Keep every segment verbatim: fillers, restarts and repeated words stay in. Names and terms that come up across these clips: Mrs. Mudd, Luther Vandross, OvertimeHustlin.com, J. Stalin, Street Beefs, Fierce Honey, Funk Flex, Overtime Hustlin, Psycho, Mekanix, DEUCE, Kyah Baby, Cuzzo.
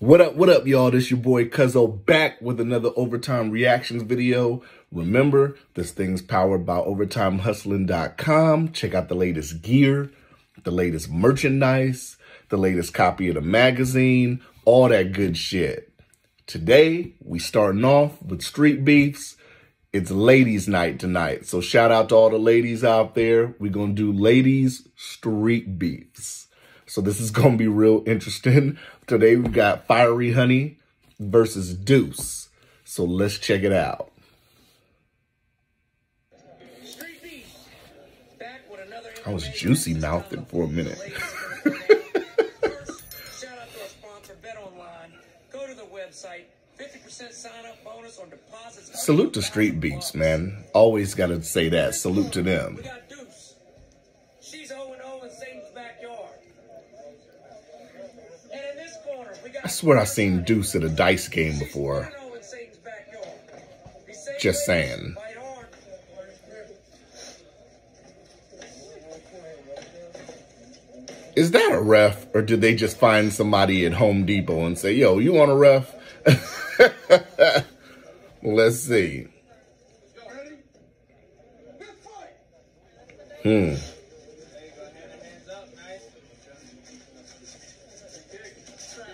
What up, what up, y'all? This your boy Cuzzo back with another Overtime Reactions video. Remember, this thing's powered by Overtime Hustlin dot com. Check out the latest gear, the latest merchandise, the latest copy of the magazine, all that good shit. Today, we starting off with Street Beefs. It's ladies' night tonight, so shout out to all the ladies out there. We're going to do ladies' Street Beefs. So this is going to be real interesting. Today we've got Fiery Honey versus Deuce. So let's check it out. I was juicy mouthing for a minute. Shout out to our sponsor, Bet Online. Go to the website. fifty percent sign up bonus on deposits. Salute to Street Beefs, man. Always got to say that. Salute to them. We got Deuce. She's oh and oh in Satan's backyard. I swear I seen Deuce at a dice game before. Just saying. Is that a ref, or did they just find somebody at Home Depot and say, yo, you want a ref? Let's see. Hmm.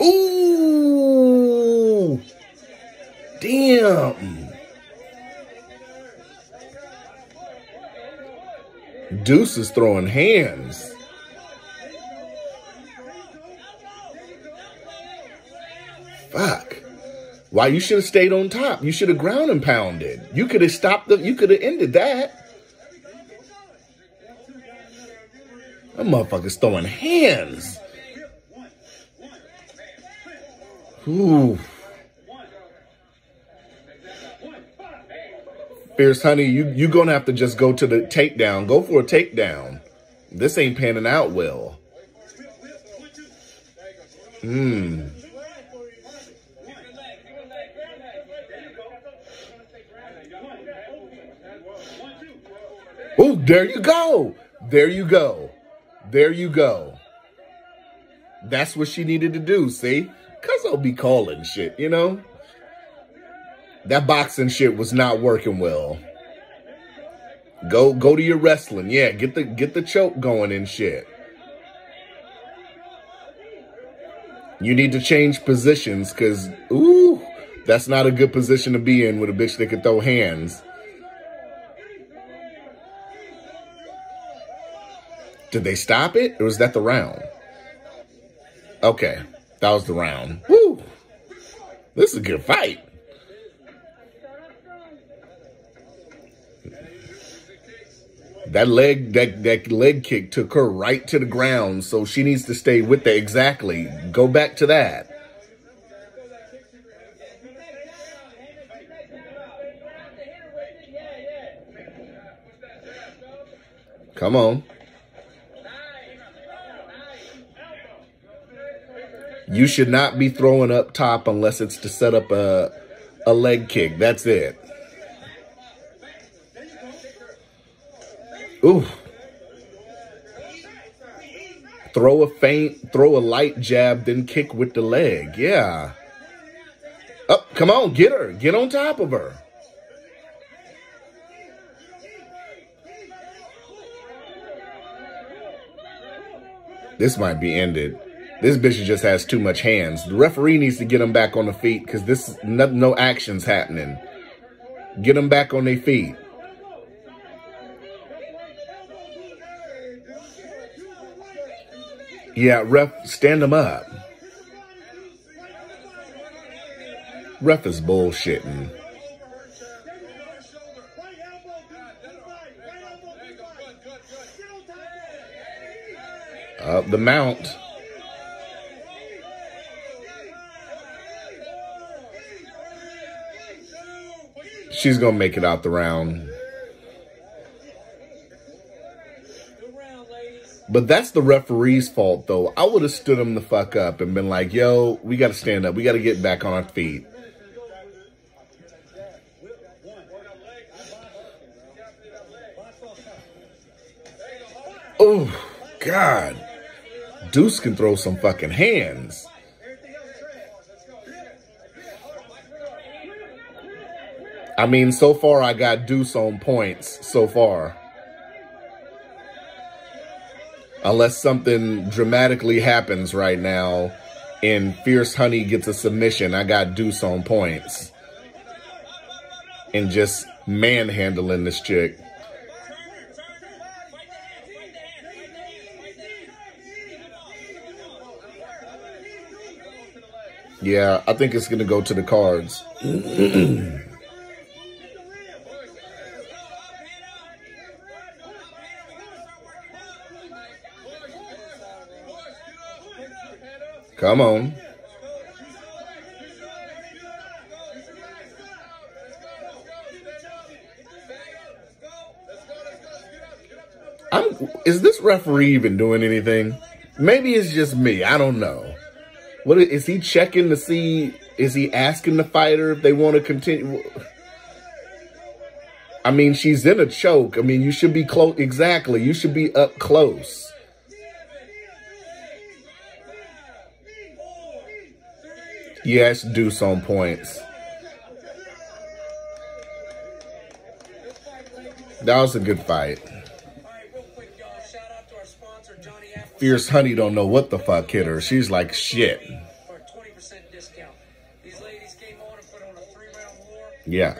Ooh, damn. Deuce is throwing hands. Fuck. Why, you should have stayed on top. You should have ground and pounded. You could have stopped the, you could have ended that. That motherfucker's throwing hands. Ooh. Fierce Honey, you, you're going to have to just go to the takedown. Go for a takedown. This ain't panning out well. Mmm. Oh, there you go. There you go. There you go. That's what she needed to do, see? Cuzzo be calling shit, you know? That boxing shit was not working well. Go go to your wrestling. Yeah, get the get the choke going and shit. You need to change positions because, ooh, that's not a good position to be in with a bitch that can throw hands. Did they stop it, or was that the round? Okay, that was the round. Woo! This is a good fight. That leg, that, that leg kick took her right to the ground, so she needs to stay with that. Exactly. Go back to that. Come on. You should not be throwing up top unless it's to set up a, a leg kick. That's it. Ooh. Throw a feint, throw a light jab, then kick with the leg. Yeah. Oh, come on, get her. Get on top of her. This might be ended. This bitch just has too much hands. The referee needs to get him back on the feet because this no, no action's happening. Get them back on their feet. Yeah, ref, stand them up. Ref is bullshitting. Up the mount. She's going to make it out the round. But that's the referee's fault, though. I would have stood him the fuck up and been like, yo, we got to stand up. We got to get back on our feet. Oh, God. Deuce can throw some fucking hands. I mean, so far I got deuce on points so far. Unless something dramatically happens right now and Fierce Honey gets a submission, I got deuce on points. And just manhandling this chick. Yeah, I think it's going to go to the cards. Come on. I'm, is this referee even doing anything? Maybe it's just me. I don't know. What is he checking to see? Is he asking the fighter if they want to continue? I mean, she's in a choke. I mean, you should be close. Exactly. You should be up close. Yes, deuce on points. That was a good fight. Fierce Honey don't know what the fuck hit her. She's like, shit. Yeah.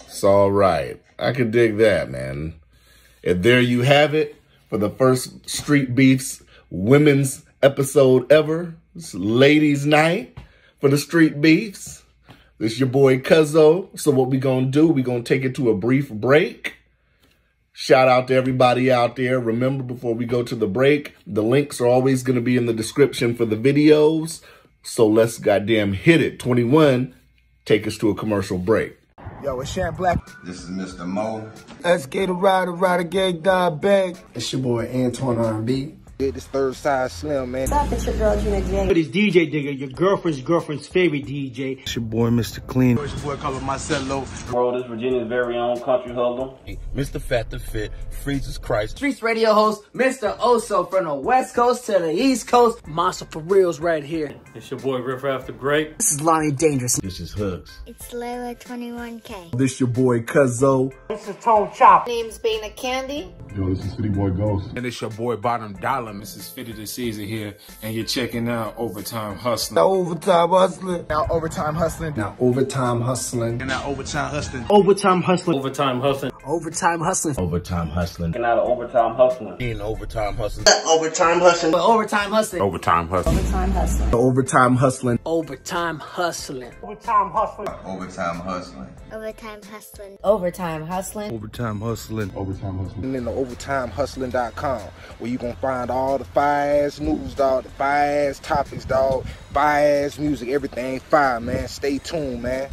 It's all right. I could dig that, man. And there you have it. For the first Street Beefs women's episode ever. It's ladies' night for the Street Beefs. This is your boy Cuzzo. So what we gonna do, we gonna take it to a brief break. Shout out to everybody out there. Remember, before we go to the break, the links are always gonna be in the description for the videos. So let's goddamn hit it. twenty-one, take us to a commercial break. Yo, it's Shan Black. This is Mister Mo. Let's get a rider, rider, gang, dog, bag. It's your boy Antoine R and B. Get this third side slim, man. Stop it, your girl, Gina J. But it's D J Digger, your girlfriend's girlfriend's favorite D J. It's your boy, Mister Clean. It's your boy, Color Marcello. Bro, this Virginia's very own country hustler. Mister Fat the Fit, Freezes Christ. Streets radio host, Mister Oso, from the West Coast to the East Coast. Monster for reals right here. It's your boy, Riff After Great. This is Lonnie Dangerous. This is Hugs. It's Layla twenty-one K. This your boy, Cuzzo. This is Tone Chop. My name's Bina Candy. Yo, this is City Boy Ghost. And it's your boy, Bottom Dollar. This is Fitty the Season here, and you're checking out Overtime Hustlin'. Now Overtime Hustlin'. Now Overtime Hustlin'. Now Overtime Hustlin'. And now Overtime Hustlin'. Overtime Hustlin'. Overtime Hustlin'. Overtime Hustlin'. Overtime Hustlin'. And now Overtime Hustlin'. In Overtime Hustlin'. Overtime Hustlin'. Overtime Hustlin'. Overtime Hustlin'. Overtime Hustlin'. Overtime Hustlin'. Overtime Hustlin'. Overtime Hustlin'. Overtime Hustlin'. Overtime Hustlin'. Overtime Hustlin'. Overtime Hustlin'. Overtime Hustlin'. And then the Overtime Hustlin dot com, where you gonna find all the fire-ass news, dog, the fire-ass topics, dog, fire-ass music, everything fire, man. Stay tuned, man.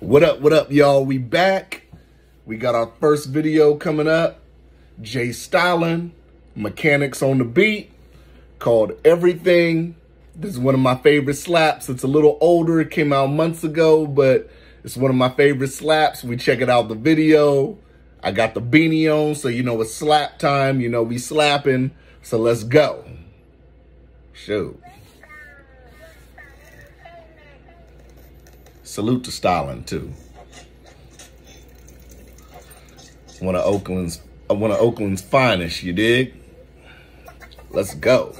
What up, what up, y'all? We back. We got our first video coming up. J. Stalin. Mekanix on the beat, called Everything. This is one of my favorite slaps. It's a little older. It came out months ago, but it's one of my favorite slaps. We check it out, the video. I got the beanie on, so you know it's slap time. You know we slapping, so let's go. Shoot. Salute to Stalin, too. One of Oakland's, one of Oakland's finest, you dig? Let's go.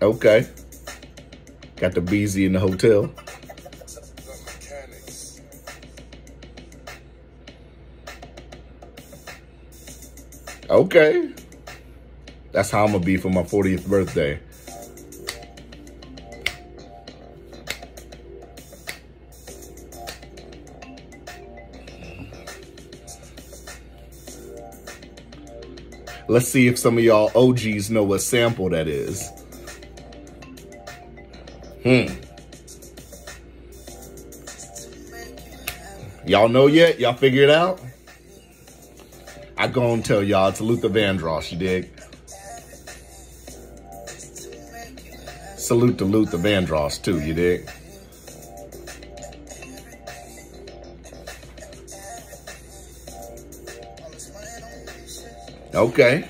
Okay. Got the B Z in the hotel. Okay. That's how I'm gonna be for my fortieth birthday. Let's see if some of y'all O Gs know what sample that is. Hmm. Y'all know yet? Y'all figure it out? I I go and tell y'all, it's Luther Vandross, you dig? Salute to Luther Vandross too, you dig? Okay.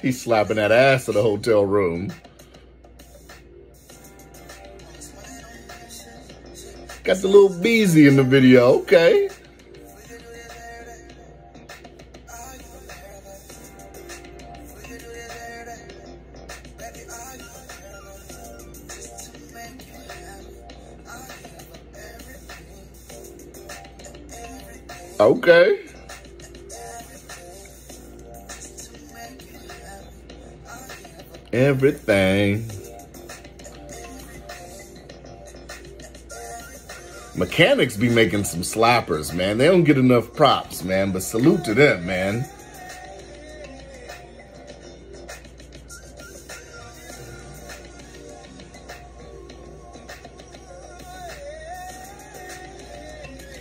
He's slapping that ass in the hotel room. Got the little Beezy in the video, okay. Okay. Everything. Mekanix be making some slappers, man. They don't get enough props, man, but salute to them, man.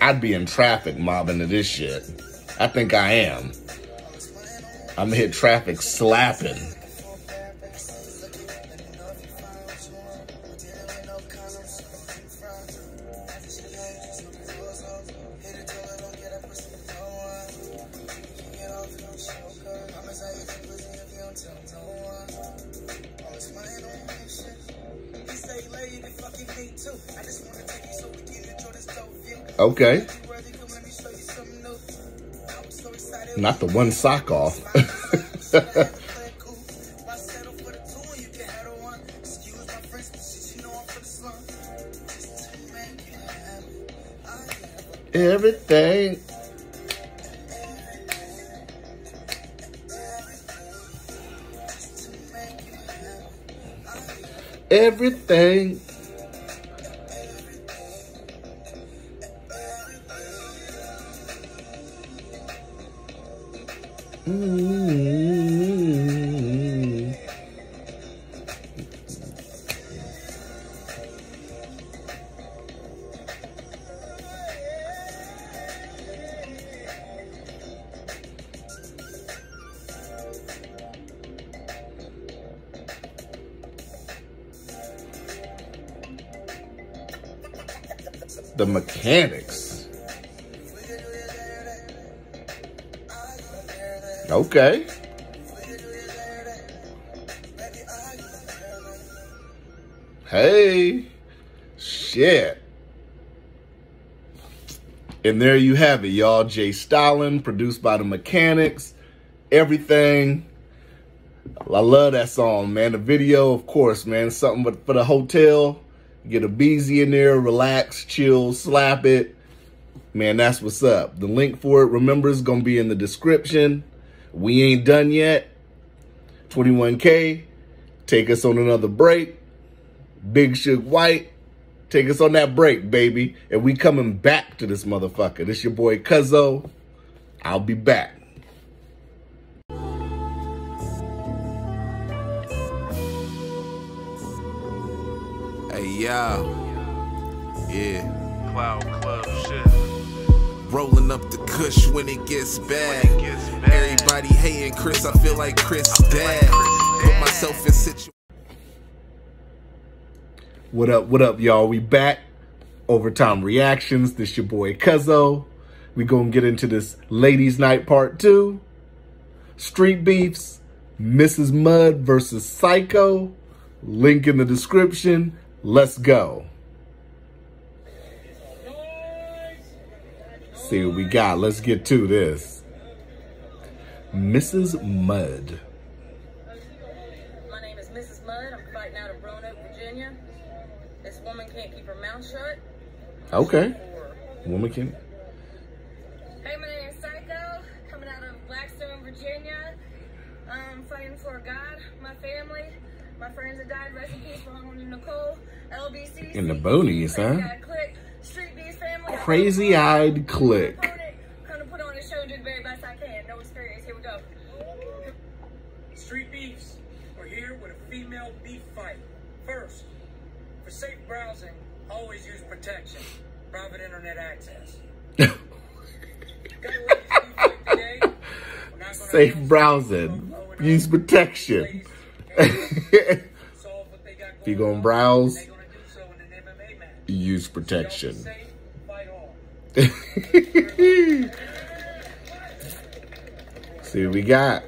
I'd be in traffic mobbing to this shit. I think I am. I'm hit traffic slapping. Okay. Not the one sock off. Everything. Everything. The Mekanix. Okay. Hey. Shit. And there you have it, y'all. J. Stalin, produced by the Mekanix. Everything. I love that song, man. The video, of course, man. Something for the hotel. Get a Beezy in there, relax, chill, slap it. Man, that's what's up. The link for it, remember, is going to be in the description. We ain't done yet. twenty-one K, take us on another break. Big Shook White, take us on that break, baby. And we coming back to this motherfucker. This your boy Cuzzo. I'll be back. Yeah, yeah. Cloud Club shit. Rolling up the kush when it gets bad. It gets bad. Everybody hating Chris. I feel like Chris dad. Like Put myself in situation. What up? What up, y'all? We back. Overtime reactions. This your boy Cuzzo. We gonna get into this Ladies' Night Part Two. Street Beefs. Missus Mudd versus Psycho. Link in the description. Let's go. See what we got. Let's get to this. Missus Mudd. My name is Missus Mudd. I'm fighting out of Roanoke, Virginia. This woman can't keep her mouth shut. Okay. Woman can't. Hey, my name is Psycho. Coming out of Blackstone, Virginia. I'm fighting for God, my family. My friends that died, rest in peace, Ronald and Nicole, L B C. In the boonies, huh? Crazy-eyed click. Kind of put on a show, did very best refuse protection, private internet access. Safe browsing, use protection. If you're going to browse, use protection. See what we got.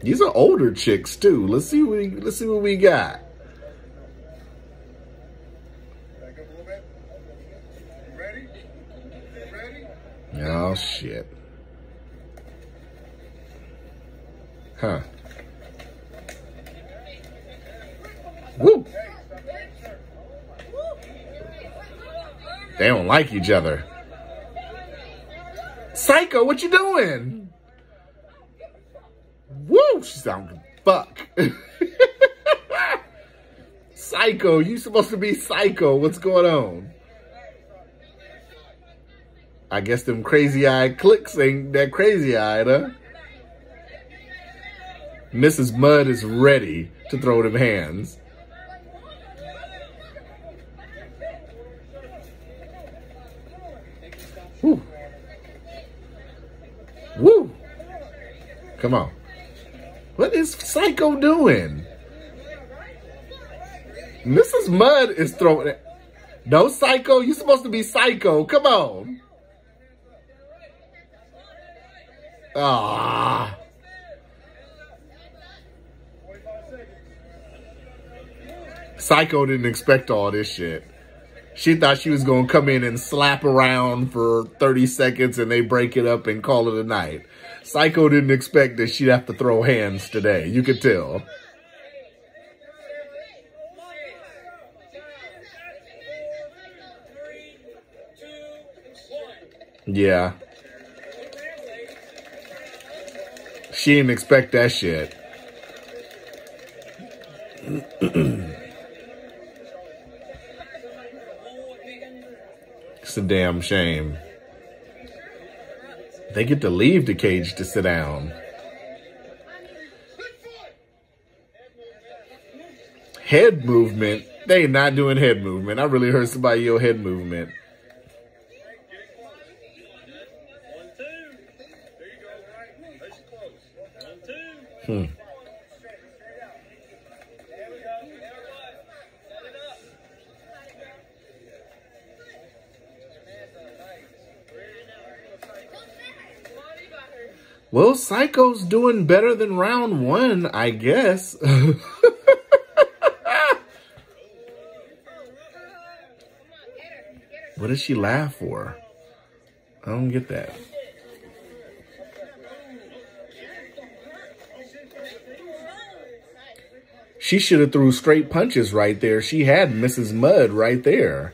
These are older chicks too. Let's see what we, let's see what we got. Oh shit. Huh. Woo. They don't like each other. Psycho, what you doing? Woo, she sounded fuck. Psycho, you supposed to be Psycho. What's going on? I guess them crazy-eyed clicks ain't that crazy-eyed, huh? Missus Mudd is ready to throw them hands. Woo. Woo. Come on. What is Psycho doing? Missus Mudd is throwing it. No, Psycho. You're supposed to be Psycho. Come on. Ah. Psycho didn't expect all this shit. She thought she was going to come in and slap around for thirty seconds and they break it up and call it a night. Psycho didn't expect that she'd have to throw hands today. You could tell. Yeah. She didn't expect that shit. It's a damn shame. They get to leave the cage to sit down. Head movement? They not doing head movement. I really heard somebody yell head movement. Hmm. Well, Psycho's doing better than round one, I guess. What does she laugh for? I don't get that. She should have threw straight punches right there. She had Missus Mudd right there.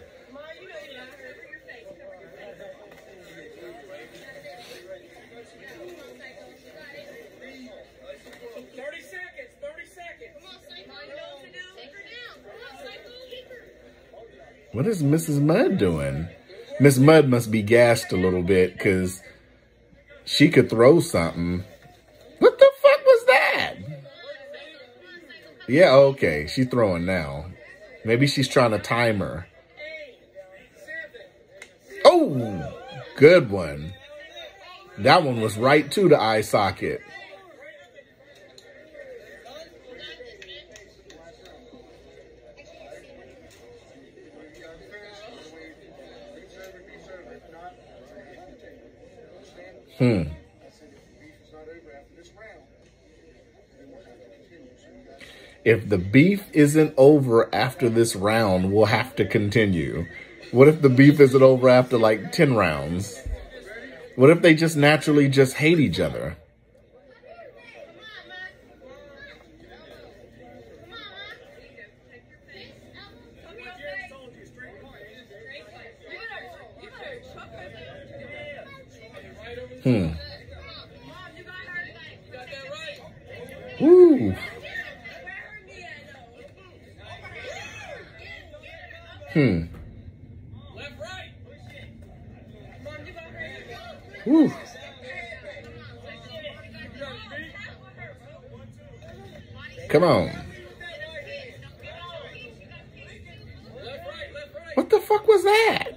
What is Missus Mudd doing? Miss Mudd must be gassed a little bit because she could throw something. Yeah, okay. She's throwing now. Maybe she's trying to time her. Oh, good one. That one was right to the eye socket. Hmm. If the beef isn't over after this round, we'll have to continue. What if the beef isn't over after like ten rounds? What if they just naturally just hate each other? Hmm. Ooh. Hmm. Whew. Come on. What the fuck? was that?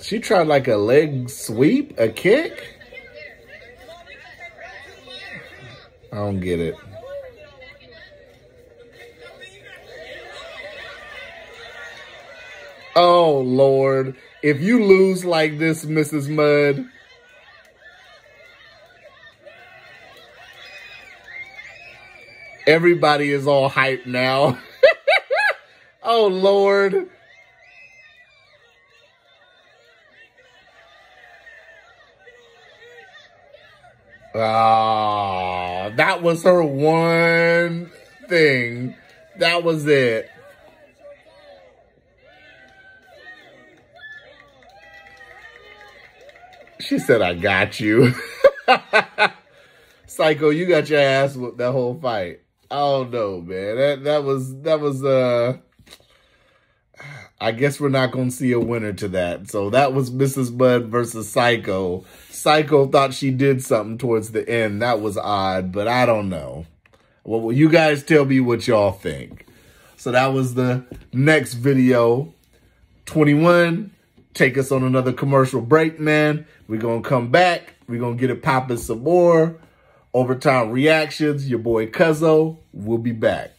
She tried like a leg sweep, a kick? I don't get it. Oh, Lord. If you lose like this, Missus Mudd. Everybody is all hyped now. Oh, Lord. Ah, oh, that was her one thing. That was it. She said, I got you. Psycho, you got your ass whooped that whole fight. I don't know, man. That that was that was uh I guess we're not gonna see a winner to that. So that was Missus Mudd versus Psycho. Psycho thought she did something towards the end. That was odd, but I don't know. Well, you guys tell me what y'all think. So that was the next video. twenty-one, take us on another commercial break, man. We're gonna come back. We're gonna get it popping some more. Overtime reactions, your boy Cuzzo. We'll be back.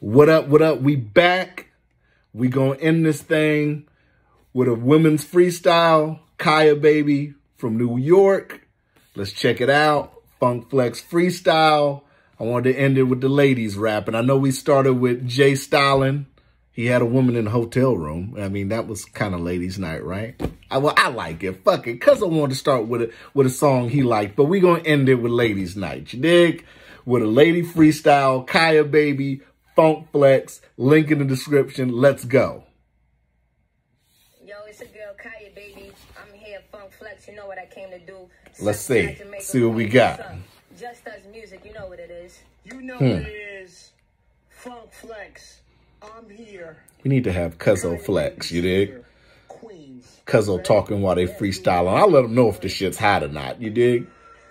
What up, what up? We back. We gonna end this thing with a women's freestyle. Kyah Baby from New York. Let's check it out. Funk Flex freestyle. I wanted to end it with the ladies rapping. I know we started with J. Stalin. He had a woman in a hotel room. I mean, that was kind of ladies' night, right? I, well, I like it. Fuck it. Cuz I wanted to start with a, with a song he liked. But we gonna end it with ladies' night. You dig? With a lady freestyle. Kyah Baby. Funk Flex, link in the description. Let's go. Yo, it's a girl, Kyah Baby. I'm here, Funk Flex. You know what I came to do. Let's see. See what we got. Just us music. You know what it is. You know hmm. what it is. Funk Flex. I'm here. We need to have Cuzzo Flex. You dig? Queens. Cuzzo talking while they freestyling. I'll let them know if the shit's hot or not. You dig?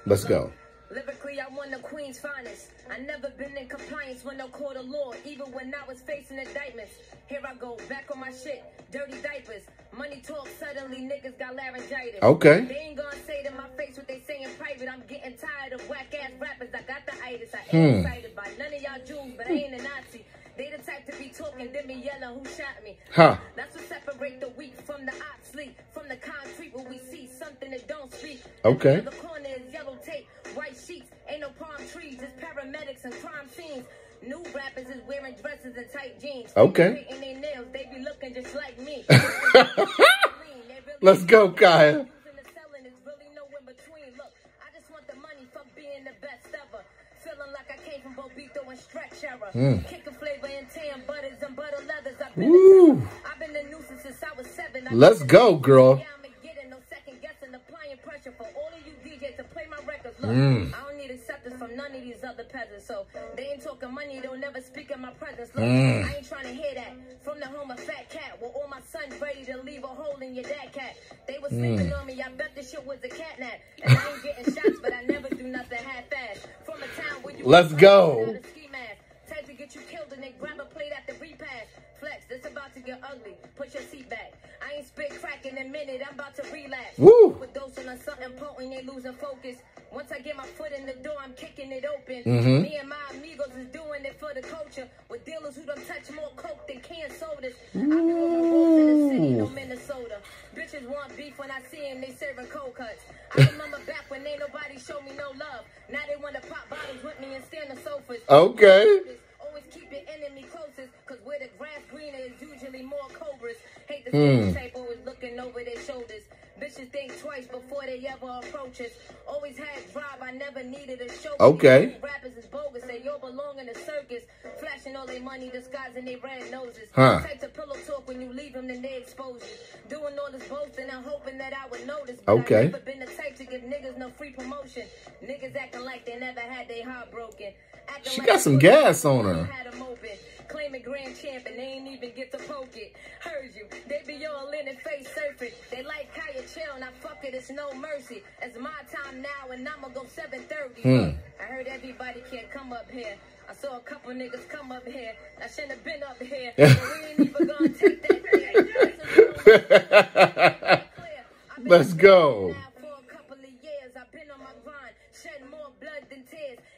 Let's go. Lyrically, I won the Queen's finest. I never been in compliance when no court of law, even when I was facing indictments. Here I go, back on my shit, dirty diapers. Money talk, suddenly niggas got laryngitis. Okay. They ain't gonna say to my face what they say in private. I'm getting tired of whack-ass rappers. I got the itis. I ain't hmm. excited by none of y'all Jews, but I ain't a Nazi. They the type to be talking, then me yelling, who shot me? Huh. That's what separate the weak from the obsolete, from the concrete where we see something that don't speak. Okay. The corner is yellow tape, white sheets, ain't no palm trees, just paramedics and crime scenes. New rappers is wearing dresses and tight jeans. Okay. And they nails, they be looking just like me. Let's go, Kyah. Mm. Woo. Let's go, girl. Mm. I don't need acceptance from none of these other peasants. So they ain't talking money, they'll never speak in my presence. Look, mm. I ain't trying to hear that from the home of Fat Cat. Well, all my sons ready to leave a hole in your dad cat. They was sleeping mm. on me, I bet the shit was a cat nap. And I ain't getting shots, but I never do nothing half fast. From a town where you Let's go. Time to get you killed and they grandma played at the repass. Flex, it's about to get ugly. Put your seat back. I ain't spit crack in a minute. I'm about to relapse. Woo. With dosing on something potent, they losing focus. Once I get my foot in the door, I'm kicking it open. Mm-hmm. Me and my amigos is doing it for the culture. With dealers who don't touch more coke than canned sodas. Ooh. I do in the city, no Minnesota. Bitches want beef when I see them, they serving cold cuts. I remember back when ain't nobody showed me no love. Now they want to pop bottles with me and stand on sofas. Okay. Always keep your enemy closest, because with a grass greener is usually more cobras. Hate the mm. type always looking over their shoulders. Bitches think twice before they ever approach us. Always had drive, I never needed a show. Okay. Rappers is bogus, they all belong in the circus. Flashing all their money, disguising their red noses. Huh. Type to pillow talk when you leave them, then they expose you. Doing all this boasting and hoping that I would notice. But okay. I've never been the type to give niggas no free promotion. Niggas acting like they never had their heart broken. She got some gas on her. Claiming grand champ and they ain't even get to poke it. Heard you. They be all in and face surfing. They like Kyah chill and I fuck it. It's no mercy. It's my time now and I'ma go seven thirty. Hmm. I heard everybody can't come up here. I saw a couple niggas come up here. I shouldn't have been up here. But we ain't even gonna take that. Let's go.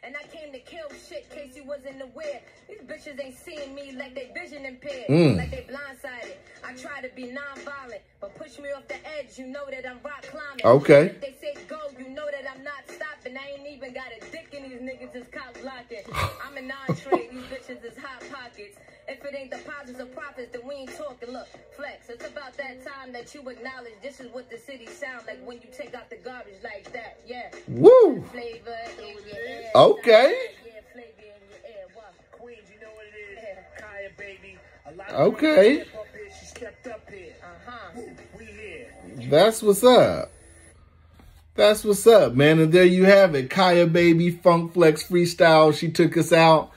And I came to kill shit case you wasn't aware. These bitches ain't seeing me like they vision impaired, mm. like they blindsided. I try to be non-violent, but push me off the edge, you know that I'm rock climbing. Okay. If they say go, you know that I'm not stopping. I ain't even got a dick in these niggas, is cop blocking. I'm a non-trade, these bitches is hot pockets. If it ain't deposits or profits, then we ain't talking. Look, Flex, it's about that time that you acknowledge this is what the city sound like when you take out the garbage like that. Yeah. Woo. Flavor in your air. Okay. Yeah, flavor in your air. What? Queens, you know what it is. Kyah Baby. A lot of okay. People up here. She stepped up here. Uh-huh. We here. That's what's up. That's what's up, man. And there you have it. Kyah Baby, Funk Flex Freestyle. She took us out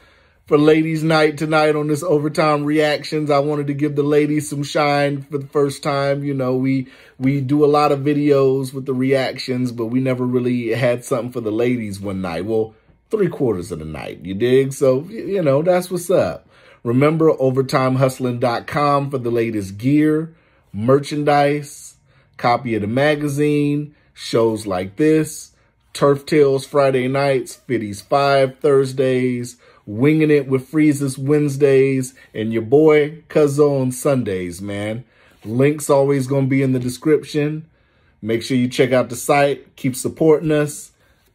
for ladies' night tonight on this Overtime Reactions. I wanted to give the ladies some shine for the first time. You know, we we do a lot of videos with the reactions, but we never really had something for the ladies one night. Well, three quarters of the night, you dig? So, you know, that's what's up. Remember, Overtime Hustlin dot com for the latest gear, merchandise, copy of the magazine, shows like this, Turf Tales Friday nights, Fitties Five Thursdays, Winging It with Freezes Wednesdays, and your boy Cuzzo on Sundays, man. Link's always going to be in the description. Make sure you check out the site. Keep supporting us.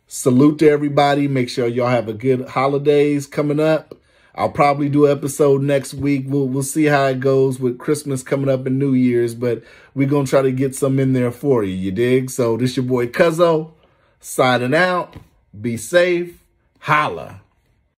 Salute to everybody. Make sure y'all have a good holidays coming up. I'll probably do an episode next week. We'll, we'll see how it goes with Christmas coming up and New Year's, but we're going to try to get some in there for you, you dig? So this your boy Cuzzo signing out. Be safe. Holla.